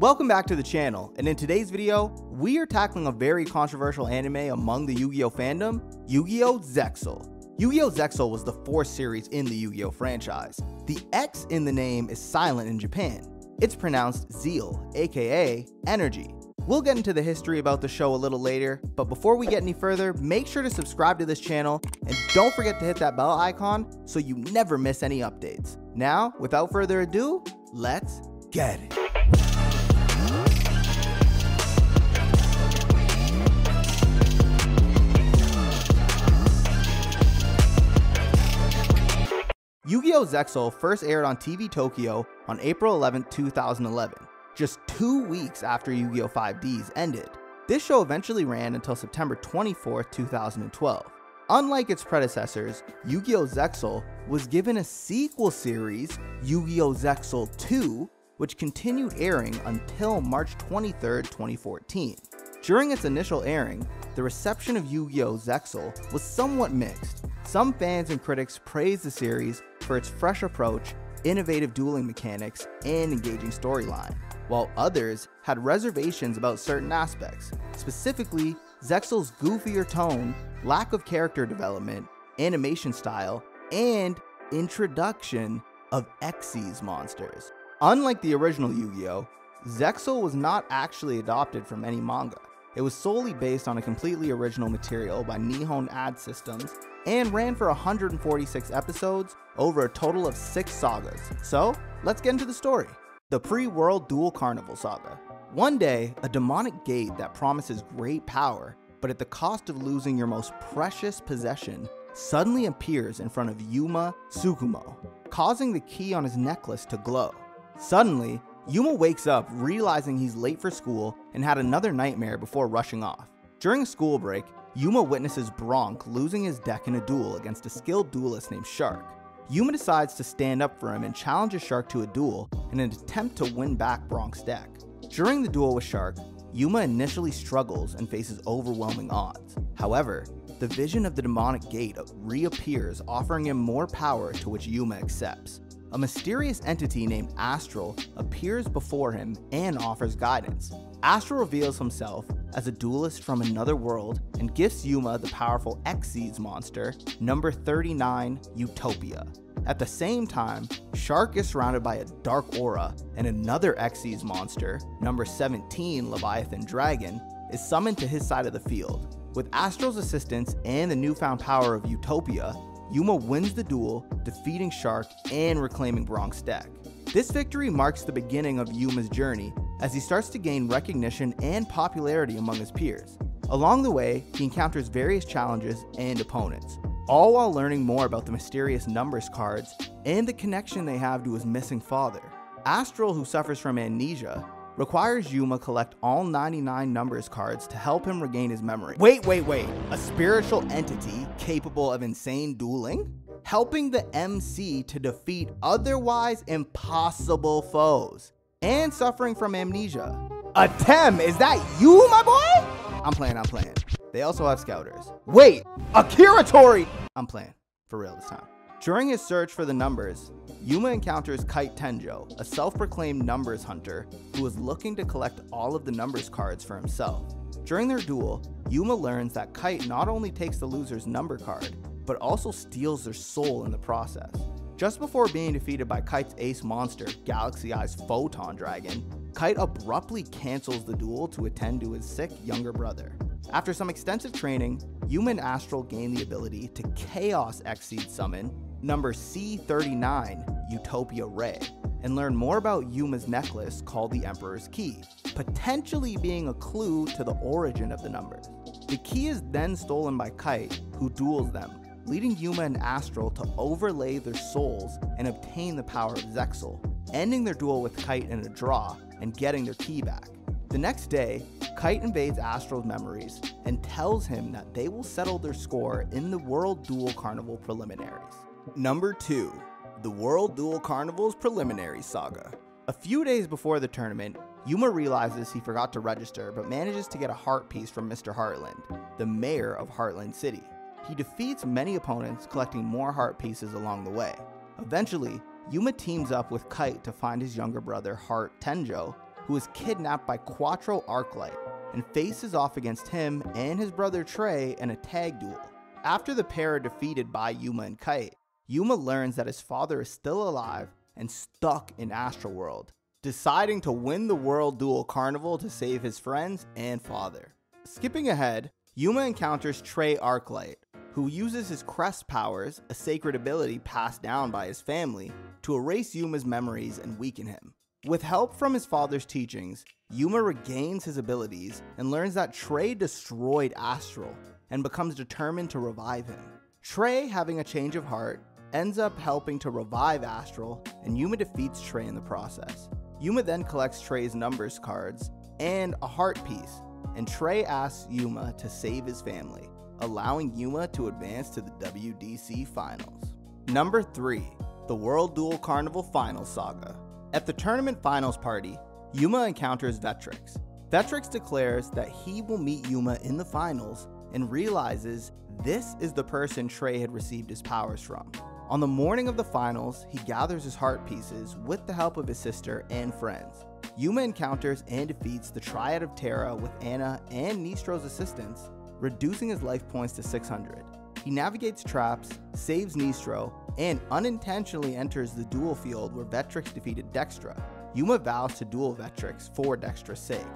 Welcome back to the channel, and in today's video, we are tackling a very controversial anime among the Yu-Gi-Oh! Fandom, Yu-Gi-Oh! Zexal. Yu-Gi-Oh! Zexal was the fourth series in the Yu-Gi-Oh! Franchise. The X in the name is silent in Japan. It's pronounced Zeal, aka Energy. We'll get into the history about the show a little later, but before we get any further, make sure to subscribe to this channel and don't forget to hit that bell icon so you never miss any updates. Now, without further ado, let's get it. Yu-Gi-Oh! Zexal first aired on TV Tokyo on April 11, 2011, just 2 weeks after Yu-Gi-Oh! 5D's ended. This show eventually ran until September 24, 2012. Unlike its predecessors, Yu-Gi-Oh! Zexal was given a sequel series, Yu-Gi-Oh! Zexal 2, which continued airing until March 23, 2014. During its initial airing, the reception of Yu-Gi-Oh! Zexal was somewhat mixed. Some fans and critics praised the series for its fresh approach, innovative dueling mechanics, and engaging storyline, while others had reservations about certain aspects, specifically Zexal's goofier tone, lack of character development, animation style, and introduction of Xyz monsters. Unlike the original Yu-Gi-Oh!, Zexal was not actually adopted from any manga. It was solely based on a completely original material by Nihon Ad Systems and ran for 146 episodes over a total of 6 sagas. So let's get into the story. The pre-World Duel Carnival saga. One day, a demonic gate that promises great power, but at the cost of losing your most precious possession, suddenly appears in front of Yuma Tsukumo, causing the key on his necklace to glow. Suddenly, Yuma wakes up realizing he's late for school and had another nightmare before rushing off. During a school break, Yuma witnesses Bronk losing his deck in a duel against a skilled duelist named Shark. Yuma decides to stand up for him and challenges Shark to a duel in an attempt to win back Bronk's deck. During the duel with Shark, Yuma initially struggles and faces overwhelming odds. However, the vision of the demonic gate reappears, offering him more power, to which Yuma accepts. A mysterious entity named Astral appears before him and offers guidance. Astral reveals himself as a duelist from another world and gifts Yuma the powerful Xyz monster, Number 96, Utopia. At the same time, Shark is surrounded by a dark aura, and another Xyz monster, Number 17, Leviathan Dragon, is summoned to his side of the field. With Astral's assistance and the newfound power of Utopia, Yuma wins the duel, defeating Shark and reclaiming Bronk's deck. This victory marks the beginning of Yuma's journey, as he starts to gain recognition and popularity among his peers. Along the way, he encounters various challenges and opponents, all while learning more about the mysterious numbers cards and the connection they have to his missing father. Astral, who suffers from amnesia, requires Yuma collect all 99 numbers cards to help him regain his memory. Wait, a spiritual entity capable of insane dueling? Helping the MC to defeat otherwise impossible foes, and suffering from amnesia. Atem, is that you, my boy? I'm playing. They also have scouters. Wait, Akira Tori! I'm playing, for real this time. During his search for the numbers, Yuma encounters Kite Tenjo, a self-proclaimed numbers hunter who is looking to collect all of the numbers cards for himself. During their duel, Yuma learns that Kite not only takes the loser's number card, but also steals their soul in the process. Just before being defeated by Kite's ace monster, Galaxy Eye's Photon Dragon, Kite abruptly cancels the duel to attend to his sick younger brother. After some extensive training, Yuma and Astral gain the ability to Chaos Xyz summon Number C39, Utopia Rei, and learn more about Yuma's necklace called the Emperor's Key, potentially being a clue to the origin of the numbers. The key is then stolen by Kite, who duels them, leading Yuma and Astral to overlay their souls and obtain the power of Zexal, ending their duel with Kite in a draw and getting their key back. The next day, Kite invades Astral's memories and tells him that they will settle their score in the World Duel Carnival preliminaries. Number 2. The World Duel Carnival's Preliminary Saga. A few days before the tournament, Yuma realizes he forgot to register but manages to get a heart piece from Mr. Heartland, the mayor of Heartland City. He defeats many opponents, collecting more heart pieces along the way. Eventually, Yuma teams up with Kite to find his younger brother, Heart Tenjo, who is kidnapped by Quattro Arclight, and faces off against him and his brother Trey in a tag duel. After the pair are defeated by Yuma and Kite, Yuma learns that his father is still alive and stuck in Astral World, deciding to win the World Duel Carnival to save his friends and father. Skipping ahead, Yuma encounters Trey Arclight, who uses his crest powers, a sacred ability passed down by his family, to erase Yuma's memories and weaken him. With help from his father's teachings, Yuma regains his abilities and learns that Trey destroyed Astral and becomes determined to revive him. Trey, having a change of heart, ends up helping to revive Astral, and Yuma defeats Trey in the process. Yuma then collects Trey's numbers cards and a heart piece, and Trey asks Yuma to save his family, allowing Yuma to advance to the WDC Finals. Number 3. The World Duel Carnival Finals Saga. At the tournament finals party, Yuma encounters Vetrix. Vetrix declares that he will meet Yuma in the finals and realizes this is the person Trey had received his powers from. On the morning of the finals, he gathers his heart pieces with the help of his sister and friends. Yuma encounters and defeats the Triad of Terra with Anna and Nistro's assistance, reducing his life points to 600. He navigates traps, saves Nistro, and unintentionally enters the duel field where Vetrix defeated Dextra. Yuma vows to duel Vetrix for Dextra's sake.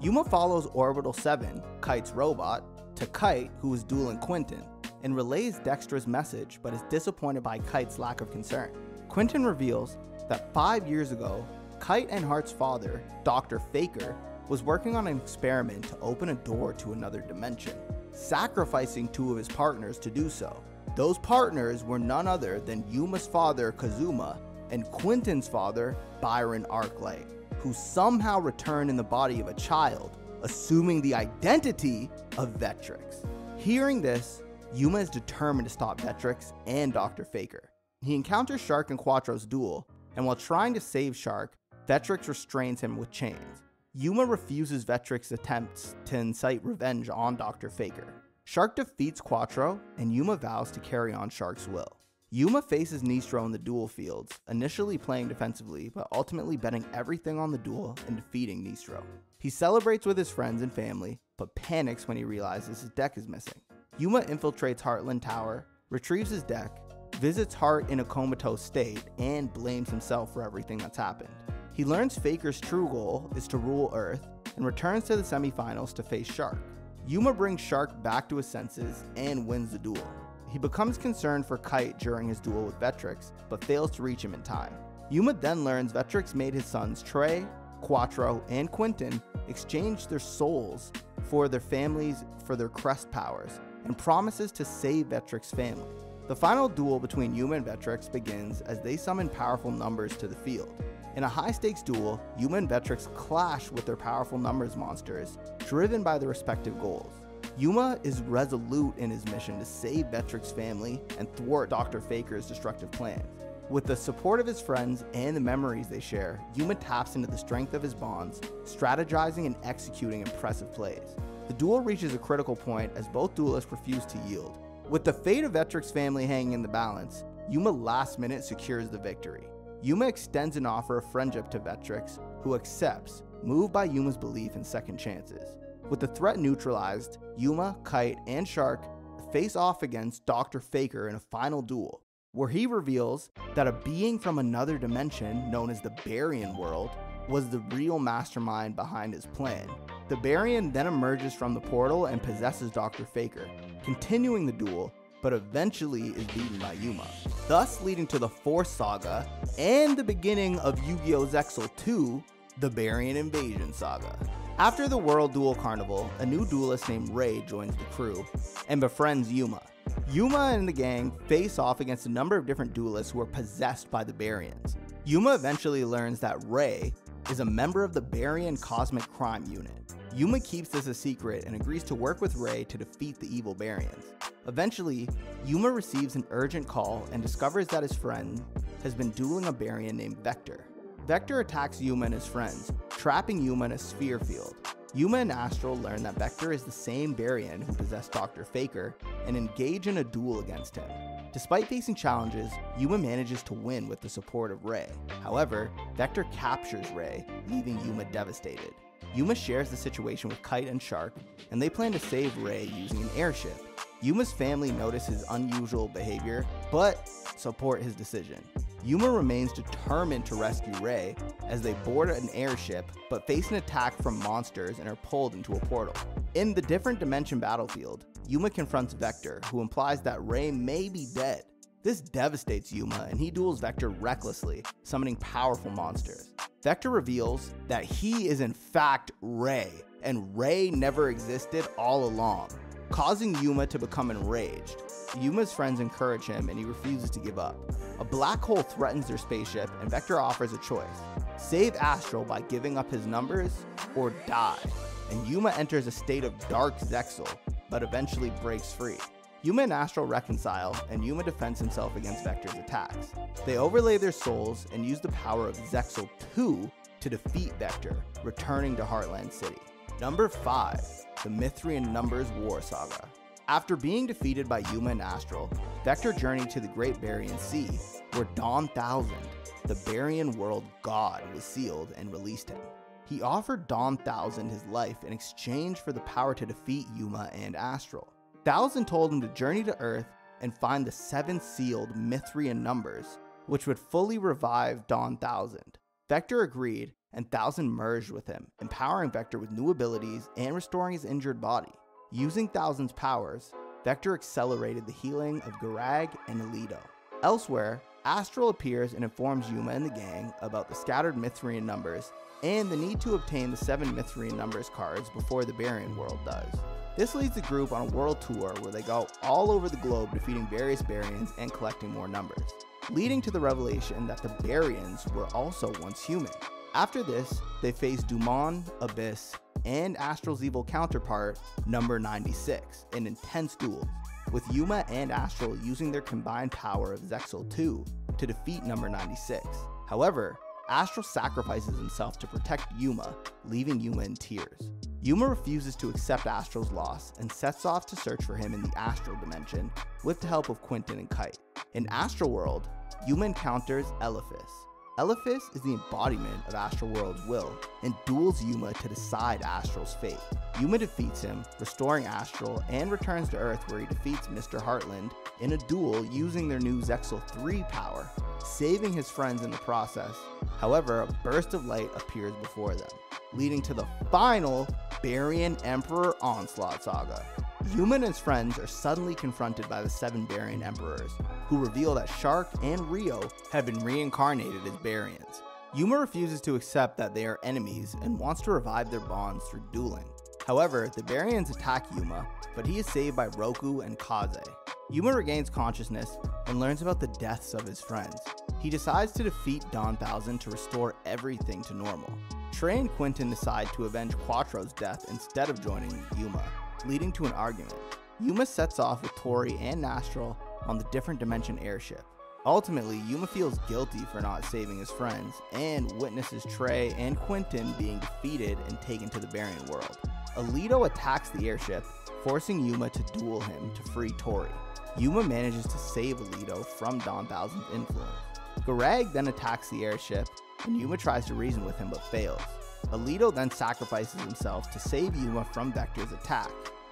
Yuma follows Orbital 7, Kite's robot, to Kite, who is dueling Quinton, and relays Dextra's message, but is disappointed by Kite's lack of concern. Quinton reveals that 5 years ago, Kite and Heart's father, Dr. Faker, was working on an experiment to open a door to another dimension, sacrificing 2 of his partners to do so. Those partners were none other than Yuma's father, Kazuma, and Quinton's father, Barian Arclight, who somehow returned in the body of a child, assuming the identity of Vetrix. Hearing this, Yuma is determined to stop Vetrix and Dr. Faker. He encounters Shark in Quattro's duel, and while trying to save Shark, Vetrix restrains him with chains. Yuma refuses Vetrix's attempts to incite revenge on Dr. Faker. Shark defeats Quattro, and Yuma vows to carry on Shark's will. Yuma faces Nistro in the duel fields, initially playing defensively, but ultimately betting everything on the duel and defeating Nistro. He celebrates with his friends and family, but panics when he realizes his deck is missing. Yuma infiltrates Heartland Tower, retrieves his deck, visits Heart in a comatose state, and blames himself for everything that's happened. He learns Faker's true goal is to rule Earth, and returns to the semifinals to face Shark. Yuma brings Shark back to his senses and wins the duel. He becomes concerned for Kite during his duel with Vetrix, but fails to reach him in time. Yuma then learns Vetrix made his sons Trey, Quattro, and Quinton exchange their souls for their families for their crest powers, and promises to save Vetrix's family. The final duel between Yuma and Vetrix begins as they summon powerful numbers to the field. In a high-stakes duel, Yuma and Vetrix clash with their powerful numbers monsters, driven by their respective goals. Yuma is resolute in his mission to save Vetrix's family and thwart Dr. Faker's destructive plans. With the support of his friends and the memories they share, Yuma taps into the strength of his bonds, strategizing and executing impressive plays. The duel reaches a critical point as both duelists refuse to yield. With the fate of Vetrix's family hanging in the balance, Yuma last minute secures the victory. Yuma extends an offer of friendship to Vetrix, who accepts, moved by Yuma's belief in second chances. With the threat neutralized, Yuma, Kite, and Shark face off against Dr. Faker in a final duel, where he reveals that a being from another dimension, known as the Barian World, was the real mastermind behind his plan. The Barian then emerges from the portal and possesses Dr. Faker, continuing the duel, but eventually is beaten by Yuma, thus leading to the fourth saga and the beginning of Yu-Gi-Oh! Zexal 2, the Barian Invasion Saga. After the World Duel Carnival, a new duelist named Rei joins the crew and befriends Yuma. Yuma and the gang face off against a number of different duelists who are possessed by the Barians. Yuma eventually learns that Rei is a member of the Barian Cosmic Crime Unit. Yuma keeps this a secret and agrees to work with Rei to defeat the evil Barians. Eventually, Yuma receives an urgent call and discovers that his friend has been dueling a Barian named Vector. Vector attacks Yuma and his friends, trapping Yuma in a sphere field. Yuma and Astral learn that Vector is the same Barian who possessed Dr. Faker and engage in a duel against him. Despite facing challenges, Yuma manages to win with the support of Rei. However, Vector captures Rei, leaving Yuma devastated. Yuma shares the situation with Kite and Shark, and they plan to save Rei using an airship. Yuma's family notice his unusual behavior, but support his decision. Yuma remains determined to rescue Rei as they board an airship, but face an attack from monsters and are pulled into a portal. In the different dimension battlefield, Yuma confronts Vector, who implies that Rei may be dead. This devastates Yuma, and he duels Vector recklessly, summoning powerful monsters. Vector reveals that he is in fact Rei, and Rei never existed all along, causing Yuma to become enraged. Yuma's friends encourage him, and he refuses to give up. A black hole threatens their spaceship, and Vector offers a choice: save Astral by giving up his numbers, or die. And Yuma enters a state of dark Zexal, but eventually breaks free. Yuma and Astral reconcile, and Yuma defends himself against Vector's attacks. They overlay their souls and use the power of Zexal 2 to defeat Vector, returning to Heartland City. Number 5, the Mithraean Numbers War Saga. After being defeated by Yuma and Astral, Vector journeyed to the Great Barian Sea, where Don Thousand, the Barian World god, was sealed and released him. He offered Don Thousand his life in exchange for the power to defeat Yuma and Astral. Thousand told him to journey to Earth and find the 7 sealed Mithraean numbers, which would fully revive Don Thousand. Vector agreed, and Thousand merged with him, empowering Vector with new abilities and restoring his injured body. Using Thousand's powers, Vector accelerated the healing of Garag and Alito. Elsewhere, Astral appears and informs Yuma and the gang about the scattered Mithraean numbers and the need to obtain the 7 Mithraean numbers cards before the Barian World does. This leads the group on a world tour where they go all over the globe defeating various Barians and collecting more numbers, leading to the revelation that the Barians were also once human. After this, they face Dumon, Abyss, and Astral's evil counterpart, Number 96, in intense duels, with Yuma and Astral using their combined power of Zexal 2 to defeat Number 96. However, Astral sacrifices himself to protect Yuma, leaving Yuma in tears. Yuma refuses to accept Astral's loss and sets off to search for him in the Astral dimension with the help of Quinton and Kite. In Astral World, Yuma encounters Eliphas. Eliphas is the embodiment of Astral World's will and duels Yuma to decide Astral's fate. Yuma defeats him, restoring Astral, and returns to Earth where he defeats Mr. Heartland in a duel using their new Zexal 3 power, saving his friends in the process. However, a burst of light appears before them, leading to the final Barian Emperor Onslaught Saga. Yuma and his friends are suddenly confronted by the 7 Barian Emperors, who reveal that Shark and Rio have been reincarnated as Barians. Yuma refuses to accept that they are enemies and wants to revive their bonds through dueling. However, the Barians attack Yuma, but he is saved by Roku and Kaze. Yuma regains consciousness and learns about the deaths of his friends. He decides to defeat Don Thousand to restore everything to normal. Trey and Quinton decide to avenge Quattro's death instead of joining Yuma, leading to an argument. Yuma sets off with Tori and Astral on the different dimension airship. Ultimately, Yuma feels guilty for not saving his friends and witnesses Trey and Quinton being defeated and taken to the Barian world. Alito attacks the airship, forcing Yuma to duel him to free Tori. Yuma manages to save Alito from Don Thousand's influence. Garag then attacks the airship, and Yuma tries to reason with him but fails. Alito then sacrifices himself to save Yuma from Vector's attack,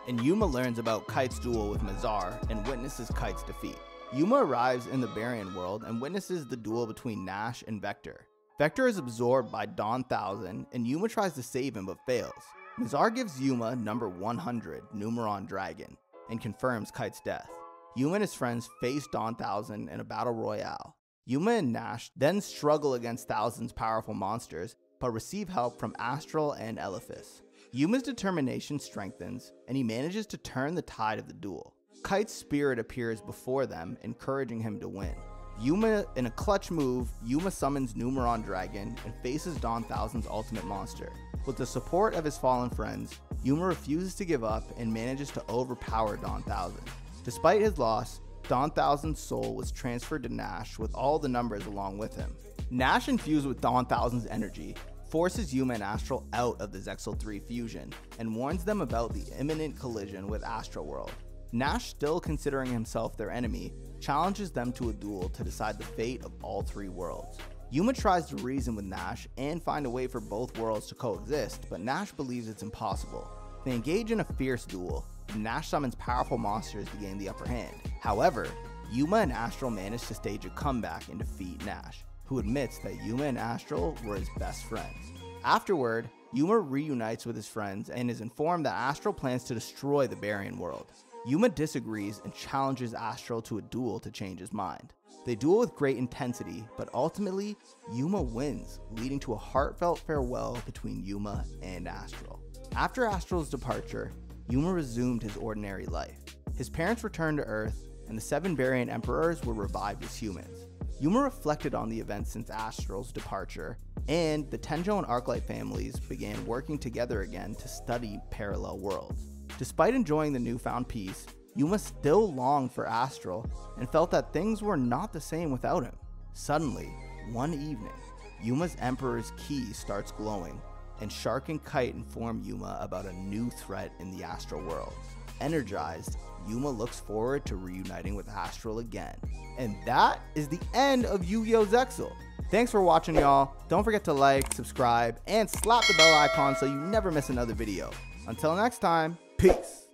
and Yuma learns about Kite's duel with Mizar and witnesses Kite's defeat. Yuma arrives in the Barian world and witnesses the duel between Nash and Vector. Vector is absorbed by Don Thousand, and Yuma tries to save him but fails. Mizar gives Yuma number 100, Numeron Dragon, and confirms Kite's death. Yuma and his friends face Don Thousand in a battle royale. Yuma and Nash then struggle against Thousand's powerful monsters, but receive help from Astral and Eliphas. Yuma's determination strengthens, and he manages to turn the tide of the duel. Kite's spirit appears before them, encouraging him to win. Yuma, in a clutch move, Yuma summons Numeron Dragon and faces Don Thousand's ultimate monster. With the support of his fallen friends, Yuma refuses to give up and manages to overpower Don Thousand. Despite his loss, Don Thousand's soul was transferred to Nash with all the numbers along with him. Nash, infused with Don Thousand's energy, forces Yuma and Astral out of the Zexal 3 fusion and warns them about the imminent collision with Astral World. Nash, still considering himself their enemy, challenges them to a duel to decide the fate of all three worlds. Yuma tries to reason with Nash and find a way for both worlds to coexist, but Nash believes it's impossible. They engage in a fierce duel, and Nash summons powerful monsters to gain the upper hand. However, Yuma and Astral manage to stage a comeback and defeat Nash, who admits that Yuma and Astral were his best friends. Afterward, Yuma reunites with his friends and is informed that Astral plans to destroy the Barian world. Yuma disagrees and challenges Astral to a duel to change his mind. They duel with great intensity, but ultimately, Yuma wins, leading to a heartfelt farewell between Yuma and Astral. After Astral's departure, Yuma resumed his ordinary life. His parents returned to Earth, and the 7 Barian Emperors were revived as humans. Yuma reflected on the events since Astral's departure, and the Tenjo and Arclight families began working together again to study parallel worlds. Despite enjoying the newfound peace, Yuma still longed for Astral and felt that things were not the same without him. Suddenly, one evening, Yuma's Emperor's Key starts glowing, and Shark and Kite inform Yuma about a new threat in the Astral world. Energized, Yuma looks forward to reuniting with Astral again. And that is the end of Yu-Gi-Oh! Zexal. Thanks for watching, y'all. Don't forget to like, subscribe, and slap the bell icon so you never miss another video. Until next time, peace.